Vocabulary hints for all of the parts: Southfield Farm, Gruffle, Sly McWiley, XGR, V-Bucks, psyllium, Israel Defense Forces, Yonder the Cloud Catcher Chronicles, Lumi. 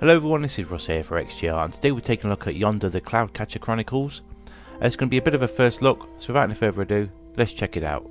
Hello everyone, this is Ross here for XGR, and today we're taking a look at Yonder the Cloud Catcher Chronicles. It's going to be a bit of a first look, so without any further ado, let's check it out.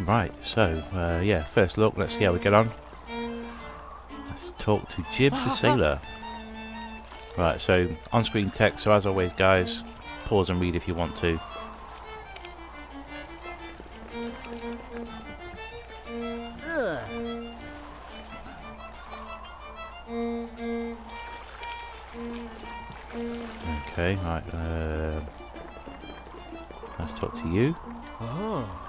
Right, so yeah, first look, let's see how we get on. Let's talk to Jib the sailor. Right, so on screen text, so as always guys, pause and read if you want to. Okay, right, let's talk to you. Oh.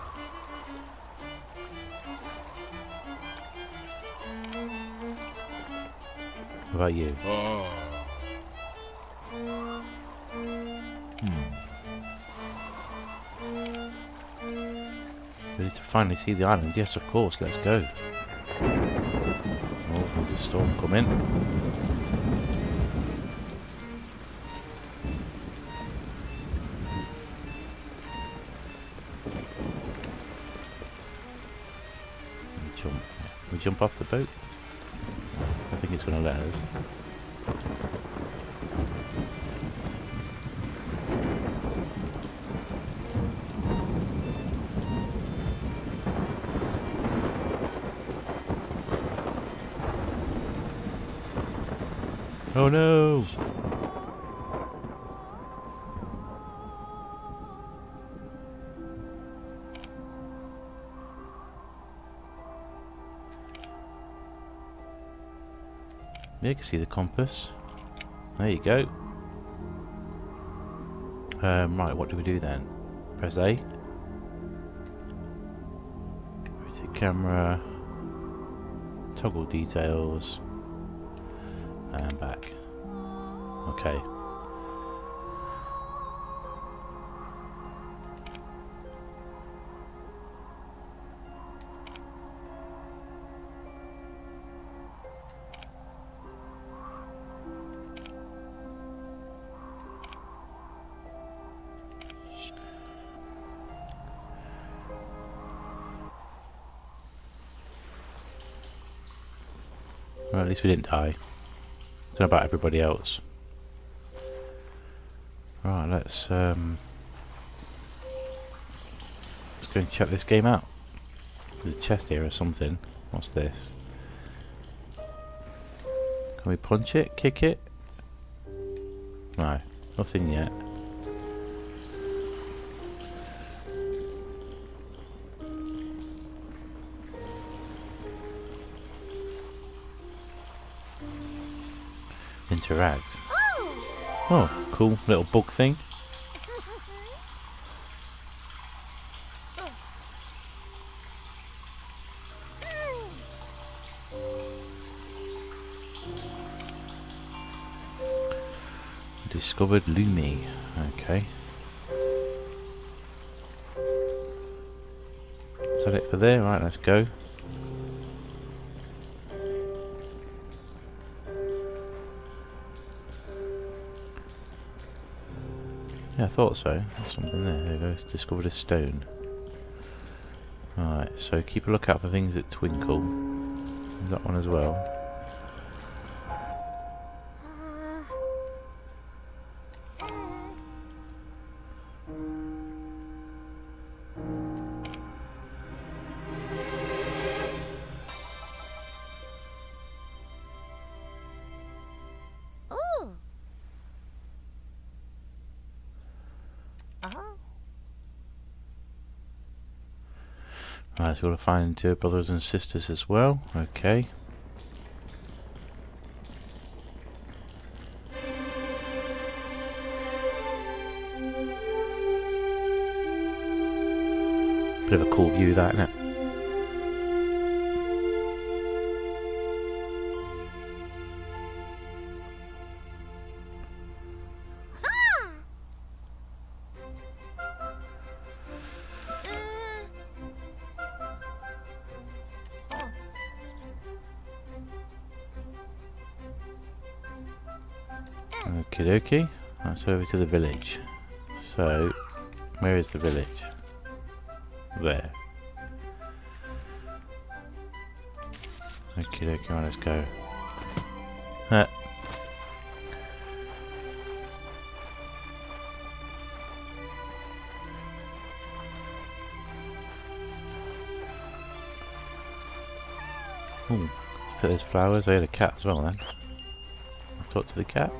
How about you? Oh. We need to finally see the island. Yes, of course. Let's go. Oh, there's a storm coming. Jump. We jump off the boat. I think it's going to let us. Oh no! You can see the compass. There you go. Right, what do we do then? Press A. Rotate camera. Toggle details. And back. Okay. Well, at least we didn't die. Don't know about everybody else. Right, let's go and check this game out. There's a chest here or something. What's this? Can we punch it? Kick it? No, nothing yet. Interact. Oh, cool little bug thing. Discovered Lumi. Okay. Is that it for there? Right, let's go. Yeah, I thought so. There's something there. There we go. Discovered a stone. Alright, so keep a lookout for things that twinkle. There's that one as well. Right, so we've got to find brothers and sisters as well. Okay. Bit of a cool view, that, isn't it? Okie dokie, that's over to the village. So, where is the village? There. Okie dokie, well, let's go. Ooh, let's put those flowers. They had a cat as well then. I'll talk to the cat.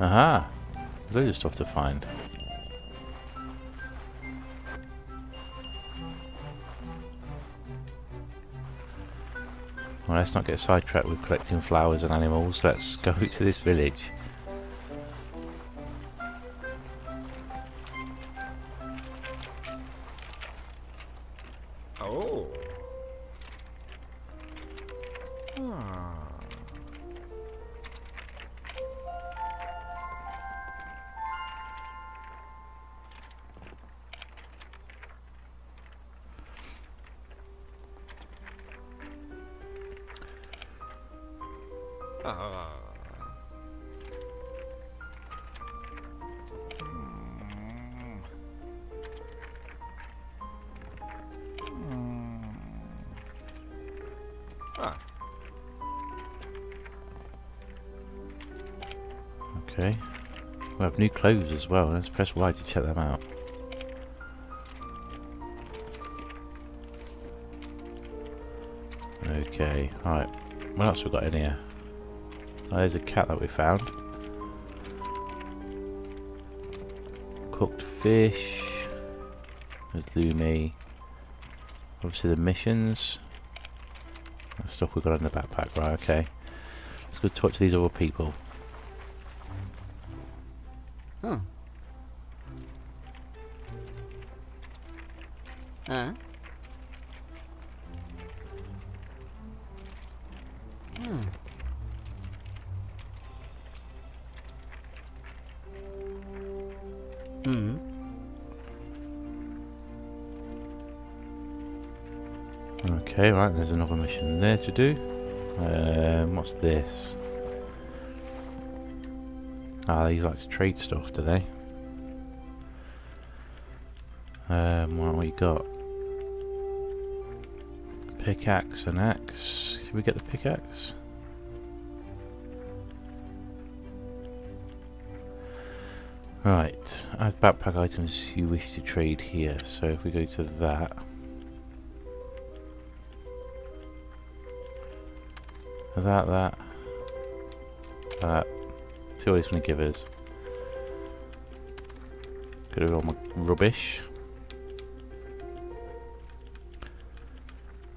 Aha! There's loads of stuff to find. Well, let's not get sidetracked with collecting flowers and animals. Let's go to this village. Oh. Ah. Okay, we have new clothes as well. Let's press Y to check them out. Okay, alright. What else have we got in here? Oh, there's a cat that we found. Cooked fish. There's Lumi. Obviously the missions. That's stuff we've got in the backpack, right, okay. Let's go talk to these other people. Huh. Okay, right, there's another mission there to do. What's this? Ah, these like to trade stuff, do they? What have we got? Pickaxe and axe. Should we get the pickaxe? Right, add backpack items you wish to trade here. So if we go to that. That. See what he's going to give us. Get rid of all my rubbish.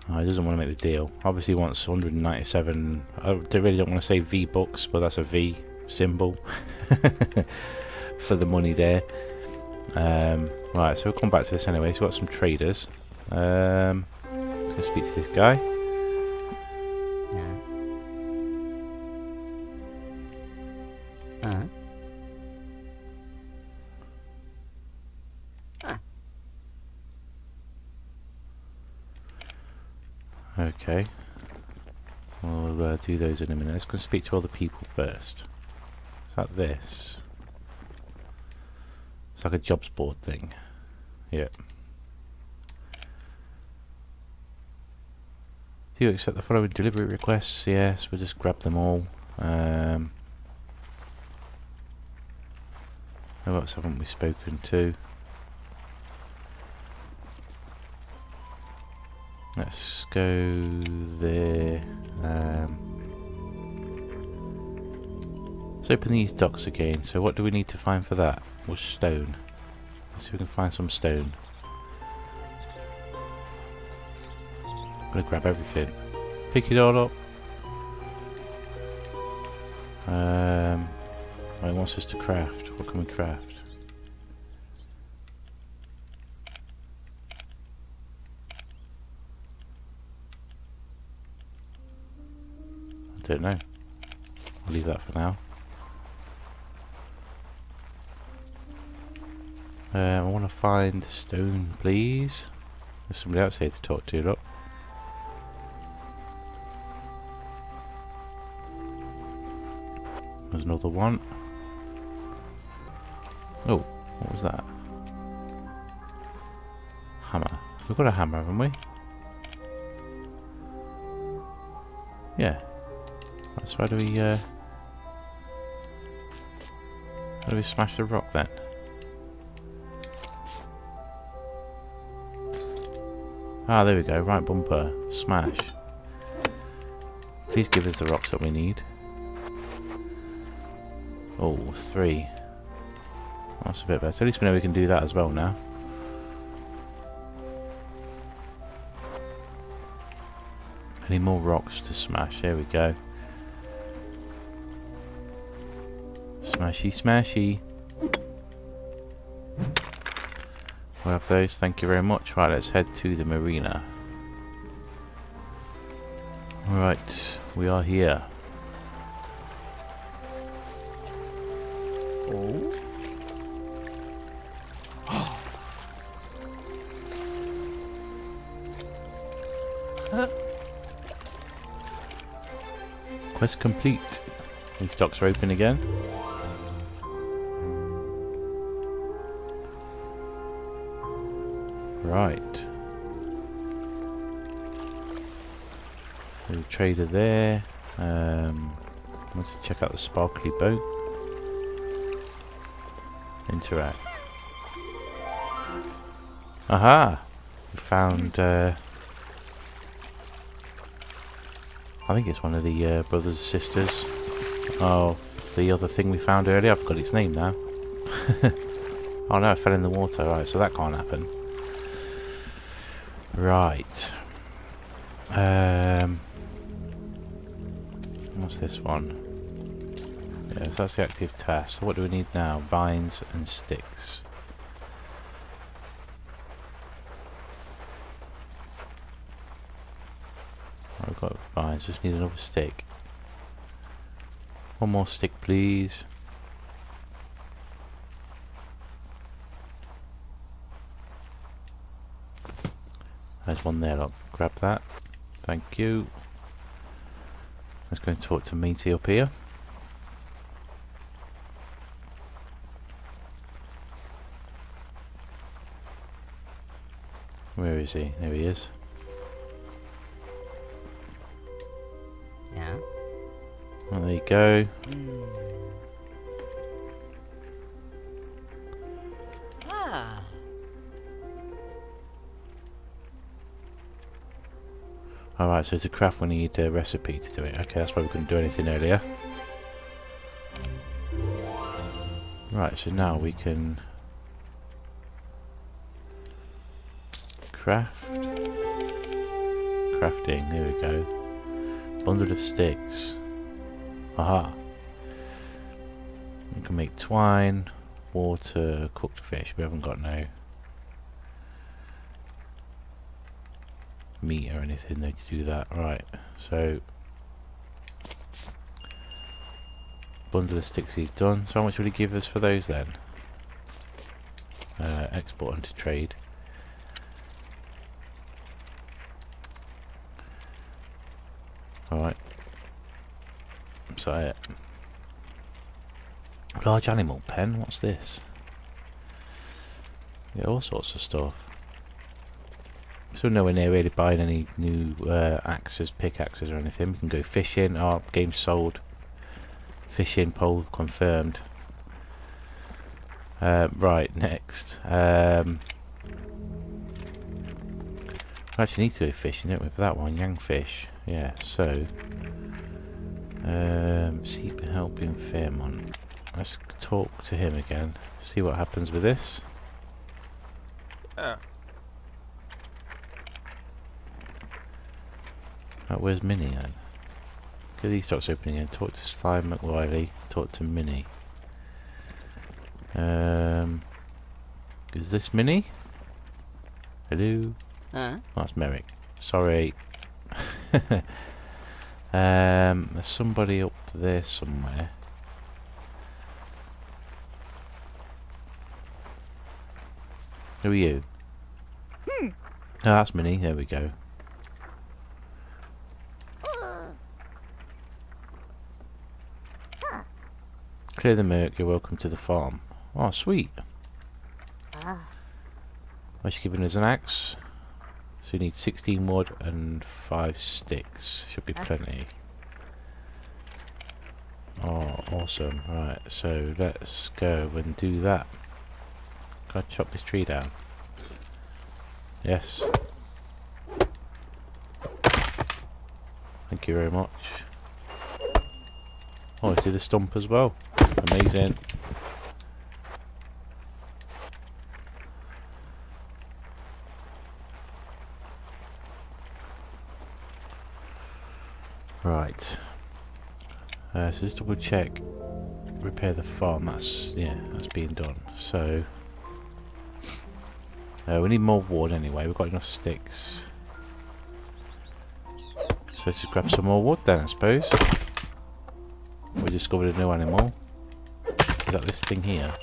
Oh, he doesn't want to make the deal. Obviously he wants 197. I really don't want to say V-Bucks, but that's a V symbol for the money there. Right, so we'll come back to this anyway. So we've got some traders. Let's go speak to this guy. Okay, we'll do those in a minute. Let's go and speak to other people first. Is that this? It's like a jobs board thing. Yeah. Do you accept the following delivery requests? Yes, we'll just grab them all. Who else haven't we spoken to? Let's go there. Let's open these docks again. So what do we need to find for that? Or stone. Let's see if we can find some stone. I'm going to grab everything. Pick it all up. It wants us to craft. What can we craft? I don't know. I'll leave that for now. I want to find stone, please. There's somebody else here to talk to, look. There's another one. Oh, what was that? Hammer. We've got a hammer, haven't we? Yeah. So how do we smash the rock then? Ah, there we go. Right bumper. Smash. Please give us the rocks that we need. Oh, 3. That's a bit better. At least we know we can do that as well now. I need more rocks to smash. There we go. Smashy, smashy. We'll have those, thank you very much. Right, let's head to the marina. Alright, we are here. Oh. Huh? Quest complete. These docks are open again. Right. There's a trader there. Let's check out the sparkly boat. Interact. Aha! We found. I think it's one of the brothers and sisters of the other thing we found earlier. I've got its name now. Oh no! I fell in the water. Right, so that can't happen. Right. What's this one? Yeah, so that's the active task. So what do we need now? Vines and sticks. I've got vines. Just need another stick. One more stick, please. There's one there, I'll grab that. Thank you. Let's go and talk to Meaty up here. Where is he? There he is. Yeah. Well, there you go. Alright, so to craft we need a recipe to do it. Okay, that's why we couldn't do anything earlier. Right, so now we can craft. Crafting, there we go. Bundle of sticks. Aha. We can make twine, water, cooked fish. We haven't got no meat or anything though to do that. Right, so bundle of sticks is done. So how much would he give us for those then? Export into trade. Alright. Is that it? Large animal pen, what's this? Yeah, all sorts of stuff. So nowhere near really buying any new axes, pickaxes or anything. We can go fishing. Oh, game sold. Fishing pole confirmed. Right, next. We actually need to go fishing, don't we, for that one? Yangfish. Yeah, so. Seek help in Fairmont. Let's talk to him again. See what happens with this. Oh. Right, where's Minnie then? Go to the Easter Box opening and talk to Sly McWiley, talk to Minnie. Is this Minnie? Hello? Huh? Oh, that's Merrick. Sorry. There's somebody up there somewhere. Who are you? Hmm. Oh, that's Minnie. There we go. Clear the murk. You're welcome to the farm. Oh, sweet. Well, she's giving us an axe. So you need 16 wood and 5 sticks. Should be plenty. Oh, awesome. Right, so let's go and do that. Can I chop this tree down? Yes. Thank you very much. Oh, let's do the stump as well. Amazing. Right. So just double check. Repair the farm. That's, yeah, that's being done. So... we need more wood anyway, we've got enough sticks. So let's just grab some more wood then, I suppose. We discovered a new animal. Is that this thing here?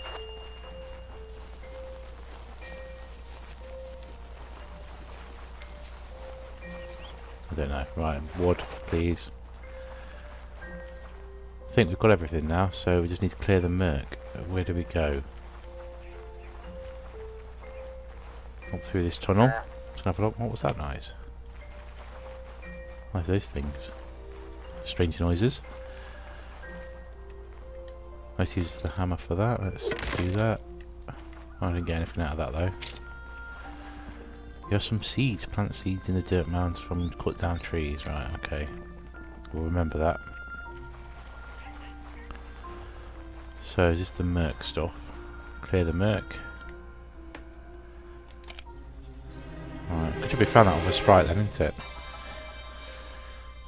I don't know. Right, wood, please. I think we've got everything now, so we just need to clear the murk. Where do we go? Up through this tunnel. Let's have a look. What was that noise? What are those things? Strange noises. Let's use the hammer for that. Let's do that. I didn't get anything out of that though. You have some seeds. Plant seeds in the dirt mounds from cut down trees. Right, okay. We'll remember that. So, just the murk stuff. Clear the murk. Should be found out of a sprite then, isn't it?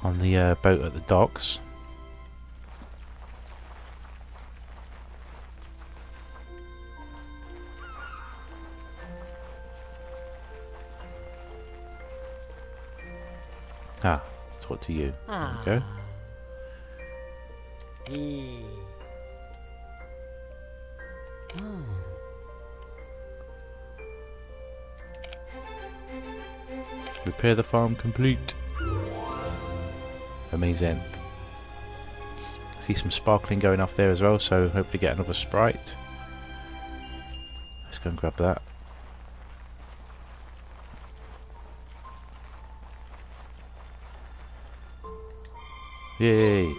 On the boat at the docks. Ah, talk to you. There we go. Repair the farm complete. Amazing. See some sparkling going off there as well, so hopefully get another sprite. Let's go and grab that. Yay!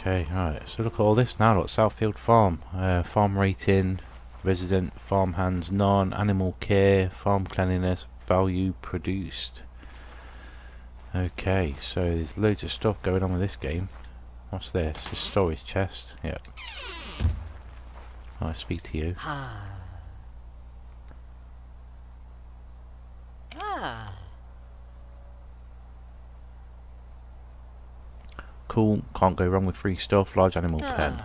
Okay, alright, so look at all this now, look, Southfield Farm. Farm rating, resident, farm hands, none, animal care, farm cleanliness, value produced. Okay, so there's loads of stuff going on with this game. What's this? It's a storage chest, yep. I speak to you. Cool, can't go wrong with free stuff. Large animal pen.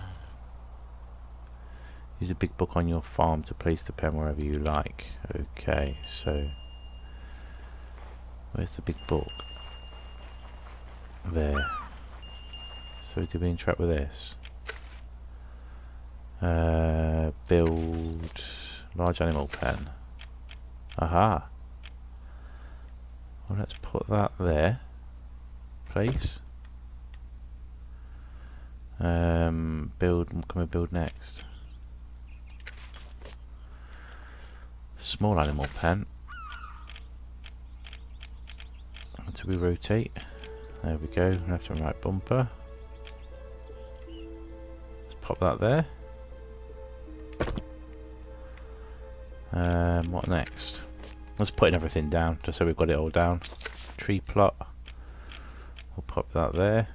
Use a big book on your farm to place the pen wherever you like. Okay, so where's the big book? There. So do we interact with this? Build large animal pen. Aha. Well, let's put that there. Place. Build, what can we build next? Small animal pen. Until we rotate. There we go, left and right bumper. Let's pop that there. What next? Let's put everything down, just so we've got it all down. Tree plot. We'll Pop that there.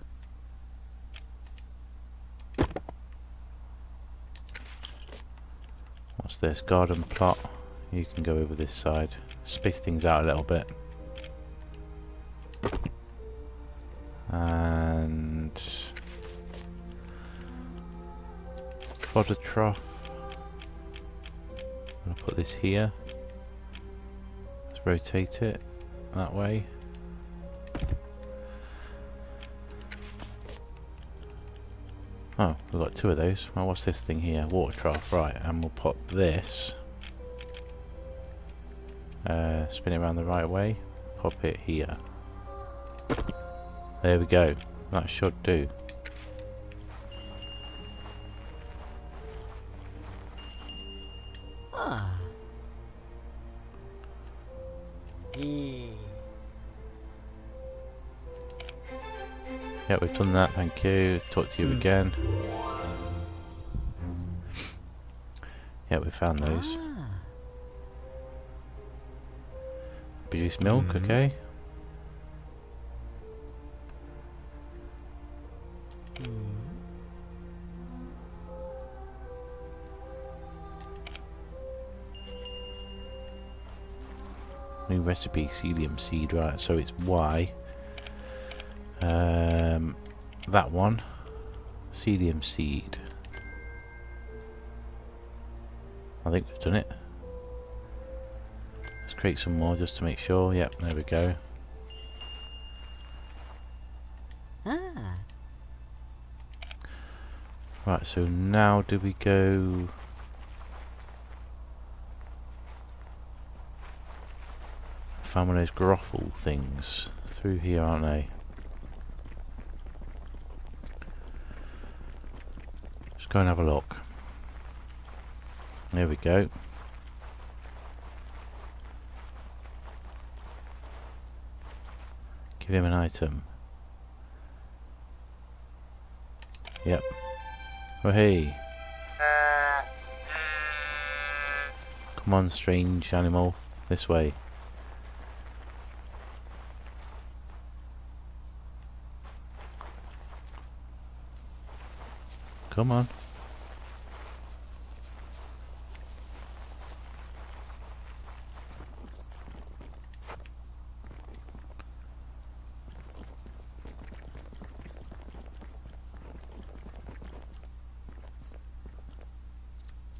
What's this? Garden plot. You can go over this side. Space things out a little bit. And fodder trough. I'm going to put this here. Let's rotate it that way. Oh, we've got two of those. Well, what's this thing here? Water trough, right. And we'll pop this. Spin it around the right way. Pop it here. There we go. That should do. Yeah, we've done that, thank you. Talk to you again. Yeah, we found those. Produce milk, okay. New recipe, psyllium seed, right, so it's Y. That one, psyllium seed. I think we've done it. Let's create some more just to make sure. Yep, there we go. Right, so now do we go? I found one of those Gruffle things through here, aren't they? Go and have a look. There we go. Give him an item. Yep. Oh hey. Come on, strange animal. This way. Come on.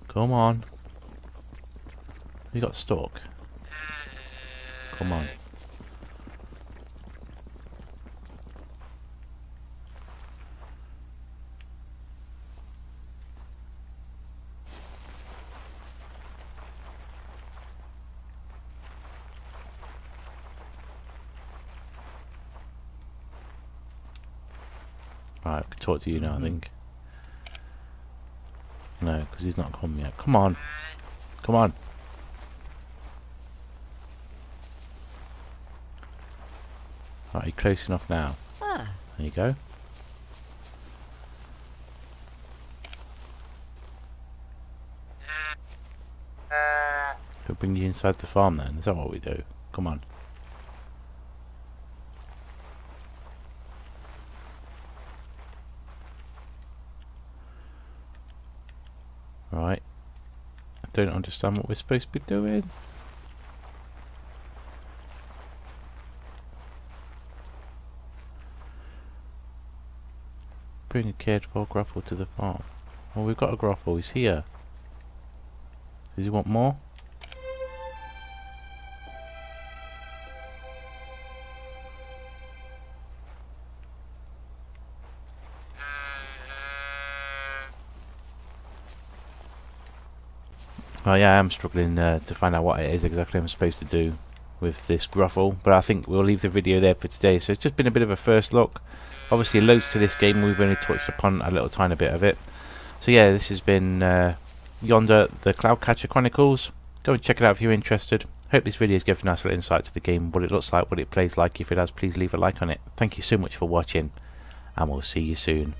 Come on. You got stalk. Come on. Right, I can talk to you now, I think. No, because he's not come yet. Come on. Come on. Right, you're close enough now. There you go. It'll bring you inside the farm then. Is that what we do? Come on. Right. I don't understand what we're supposed to be doing. Bring a cared for Gruffle to the farm. Well, we've got a Gruffle. He's here. Does he want more? Oh yeah, I am struggling to find out what it is exactly I'm supposed to do with this Gruffle, but I think we'll leave the video there for today. So it's just been a bit of a first look. Obviously loads to this game, we've only touched upon a little tiny bit of it. So yeah, this has been Yonder the Cloud Catcher Chronicles. Go and check it out if you're interested. Hope this video has given a nice little insight to the game, what it looks like, what it plays like. If it has, please leave a like on it. Thank you so much for watching, and we'll see you soon.